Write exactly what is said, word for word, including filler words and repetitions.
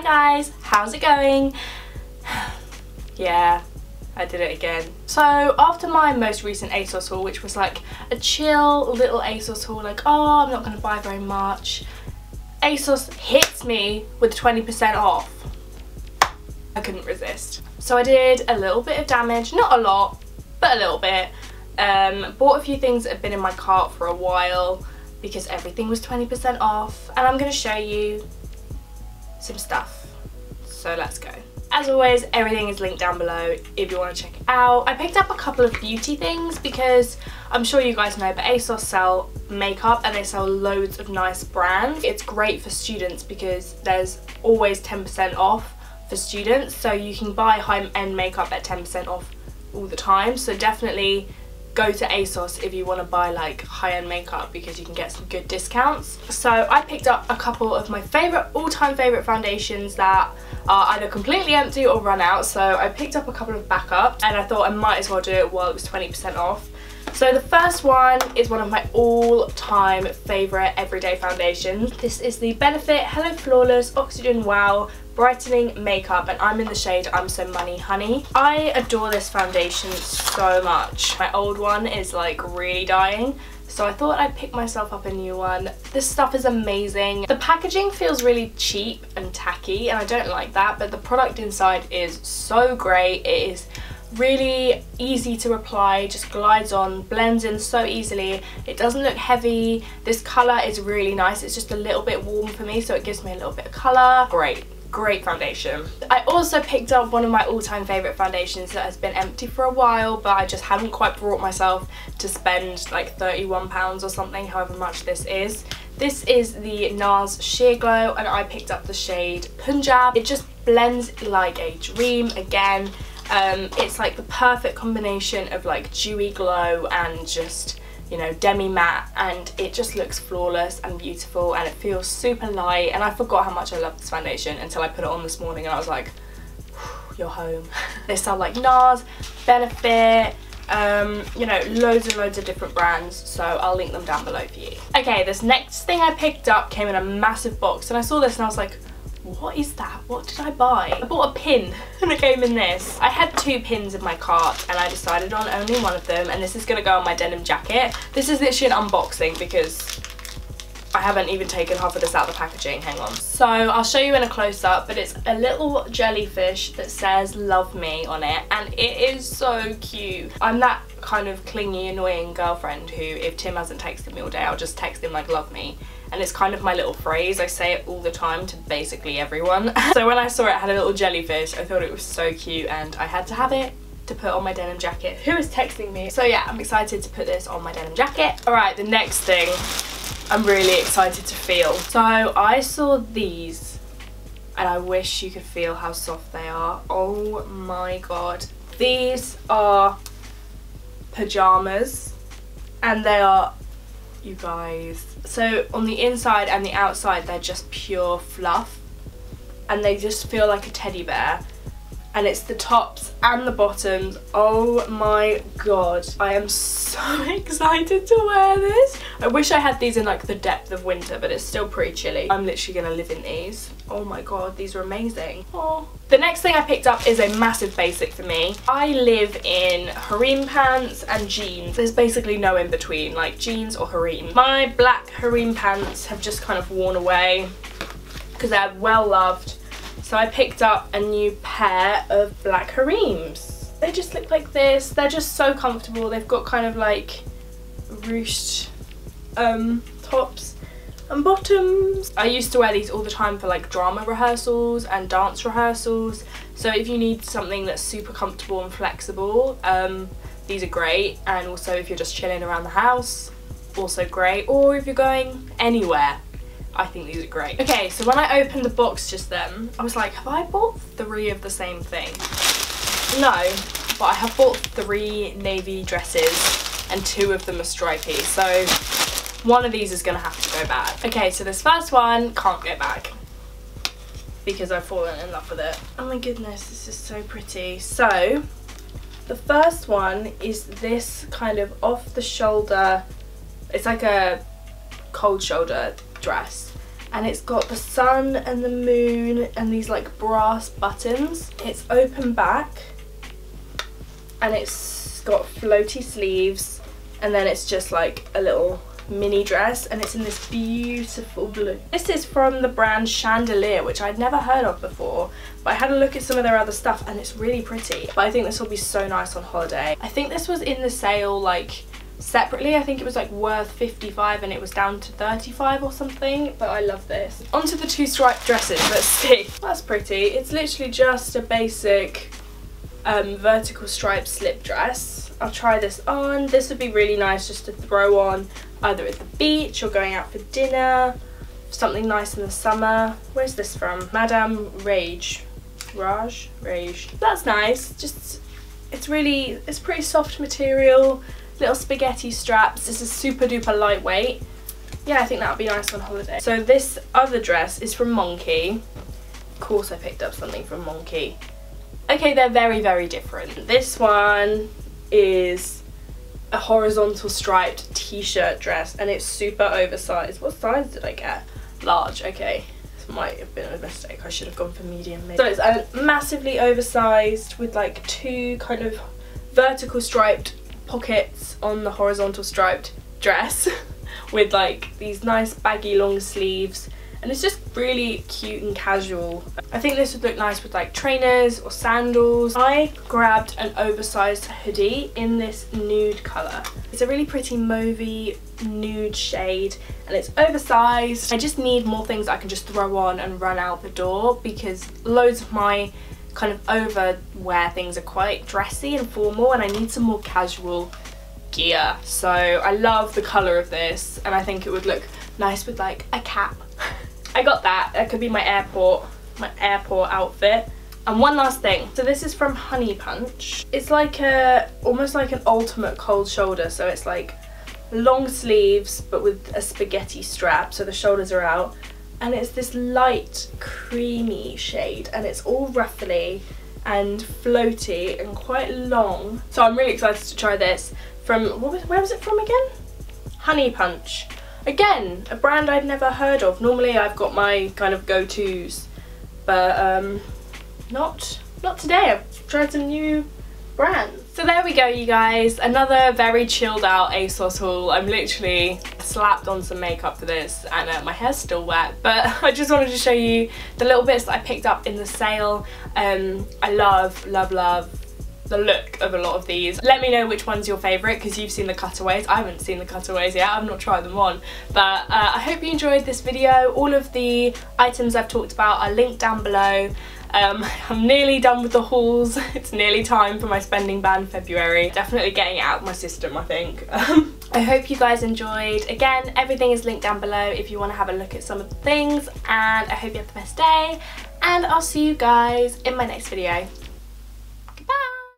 Hi guys, how's it going? Yeah, I did it again. So after my most recent ASOS haul, which was like a chill little ASOS haul, like, oh, I'm not going to buy very much, ASOS hits me with twenty percent off. I couldn't resist. So I did a little bit of damage, not a lot, but a little bit. Um, bought a few things that have been in my cart for a while because everything was twenty percent off, and I'm going to show you some stuff. So let's go. As always, everything is linked down below if you want to check it out. I picked up a couple of beauty things because I'm sure you guys know, but ASOS sell makeup and they sell loads of nice brands. It's great for students because there's always ten percent off for students, so you can buy high-end makeup at ten percent off all the time. So definitely go to ASOS if you want to buy like high-end makeup because you can get some good discounts. So I picked up a couple of my favourite, all-time favourite foundations that are either completely empty or run out, so I picked up a couple of backup and I thought I might as well do it while it was twenty percent off. So the first one is one of my all-time favourite everyday foundations. This is the Benefit Hello Flawless Oxygen Wow Brightening Makeup, and I'm in the shade I'm So Money Honey. I adore this foundation so much. My old one is like really dying, so I thought I'd pick myself up a new one. This stuff is amazing. The packaging feels really cheap and tacky and I don't like that, but the product inside is so great. It is really easy to apply, just glides on, blends in so easily. It doesn't look heavy. This colour is really nice. It's just a little bit warm for me, so it gives me a little bit of colour. Great. Great foundation. I also picked up one of my all-time favourite foundations that has been empty for a while, but I just haven't quite brought myself to spend like thirty-one pounds or something, however much this is. This is the NARS Sheer Glow, and I picked up the shade Punjab. It just blends like a dream again. Um, it's like the perfect combination of like dewy glow and just, you know, demi matte, and it just looks flawless and beautiful and it feels super light. And I forgot how much I love this foundation until I put it on this morning and I was like, you're home. They sell like NARS, Benefit, um, you know, loads and loads of different brands, so I'll link them down below for you. Okay, this next thing I picked up came in a massive box, and I saw this and I was like, what is that? What did I buy? I bought a pin and it came in this. I had two pins in my cart and I decided on only one of them, and this is going to go on my denim jacket. This is literally an unboxing because I haven't even taken half of this out of the packaging. Hang on. So I'll show you in a close-up, but it's a little jellyfish that says love me on it, and it is so cute. I'm that kind of clingy, annoying girlfriend who, if Tim hasn't texted me all day, I'll just text him like love me. And it's kind of my little phrase. I say it all the time to basically everyone. So when I saw it had a little jellyfish, I thought it was so cute and I had to have it to put on my denim jacket. Who is texting me? So yeah, I'm excited to put this on my denim jacket. All right, the next thing I'm really excited to feel. So I saw these and I wish you could feel how soft they are. Oh my God. These are pajamas and they are, you guys, so on the inside and the outside they're just pure fluff and they just feel like a teddy bear, and it's the tops and the bottoms. Oh my God, I am so excited to wear this. I wish I had these in like the depth of winter, but it's still pretty chilly. I'm literally gonna live in these. Oh my God, these are amazing. Oh. The next thing I picked up is a massive basic for me. I live in harem pants and jeans. There's basically no in between, like jeans or harem. My black harem pants have just kind of worn away because they're well loved. So I picked up a new pair of black harems. They just look like this. They're just so comfortable. They've got kind of like ruched um, tops and bottoms. I used to wear these all the time for like drama rehearsals and dance rehearsals, so if you need something that's super comfortable and flexible, um, these are great. And also if you're just chilling around the house, also great, or if you're going anywhere, I think these are great. Okay, so when I opened the box just then, I was like, have I bought three of the same thing? No, but I have bought three navy dresses and two of them are stripy, so one of these is gonna have to go back. Okay, so this first one can't go back because I've fallen in love with it. Oh my goodness, this is so pretty. So the first one is this kind of off the shoulder, it's like a cold shoulder dress, and it's got the sun and the moon and these like brass buttons. It's open back and it's got floaty sleeves, and then it's just like a little mini dress, and it's in this beautiful blue. This is from the brand Chandelier, which I'd never heard of before, but I had a look at some of their other stuff and it's really pretty. But I think this will be so nice on holiday. I think this was in the sale like separately. I think it was like worth fifty-five and it was down to thirty-five or something, but I love this. Onto the two striped dresses, let's see. That's pretty. It's literally just a basic um, vertical striped slip dress. I'll try this on. This would be really nice just to throw on either at the beach or going out for dinner, something nice in the summer. Where's this from? Madame Rage. Rage? Rage. That's nice. Just, it's really, it's pretty soft material. Little spaghetti straps. This is super duper lightweight. Yeah, I think that would be nice on holiday. So this other dress is from Monki. Of course I picked up something from Monki. Okay, they're very, very different. This one is a horizontal striped t-shirt dress and it's super oversized. What size did I get? Large, okay. This might have been a mistake. I should have gone for medium maybe. So it's um, massively oversized with like two kind of vertical striped pockets on the horizontal striped dress with like these nice baggy long sleeves, and it's just really cute and casual. I think this would look nice with like trainers or sandals. I grabbed an oversized hoodie in this nude colour. It's a really pretty mauvey nude shade and it's oversized. I just need more things I can just throw on and run out the door, because loads of my kind of overwear things are quite dressy and formal, and I need some more casual gear. So I love the colour of this and I think it would look nice with like a cap. I got that. That could be my airport, my airport outfit. And one last thing. So this is from Honey Punch. It's like a, almost like an ultimate cold shoulder. So it's like long sleeves but with a spaghetti strap, so the shoulders are out. And it's this light creamy shade and it's all ruffly and floaty and quite long. So I'm really excited to try this from, what was, where was it from again? Honey Punch. Again, a brand I'd never heard of. Normally I've got my kind of go-tos, but um, not, not today. I've tried some new brands. So there we go, you guys. Another very chilled out ASOS haul. I'm literally slapped on some makeup for this, and uh, my hair's still wet, but I just wanted to show you the little bits that I picked up in the sale. Um, I love, love, love the look of a lot of these. Let me know which one's your favourite, because you've seen the cutaways. I haven't seen the cutaways yet, I've not tried them on. But uh, I hope you enjoyed this video. All of the items I've talked about are linked down below. Um, I'm nearly done with the hauls. It's nearly time for my spending ban February. Definitely getting it out of my system, I think. Um, I hope you guys enjoyed. Again, everything is linked down below if you want to have a look at some of the things. And I hope you have the best day. And I'll see you guys in my next video.